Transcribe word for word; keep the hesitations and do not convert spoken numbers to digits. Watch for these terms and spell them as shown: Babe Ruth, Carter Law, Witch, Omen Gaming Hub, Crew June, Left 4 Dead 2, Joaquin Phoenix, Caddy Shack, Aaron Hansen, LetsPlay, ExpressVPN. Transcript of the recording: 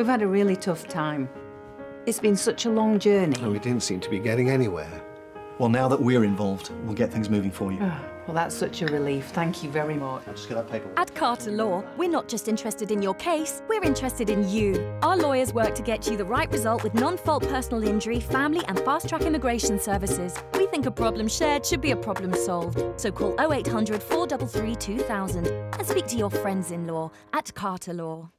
We've had a really tough time. It's been such a long journey. And we didn't seem to be getting anywhere. Well, now that we're involved, we'll get things moving for you. Oh, well, that's such a relief. Thank you very much. I'll just get that paper. At Carter Law, we're not just interested in your case, we're interested in you. Our lawyers work to get you the right result with non-fault personal injury, family and fast-track immigration services. We think a problem shared should be a problem solved. So call oh eight hundred, four three three, two thousand and speak to your friends in law at Carter Law.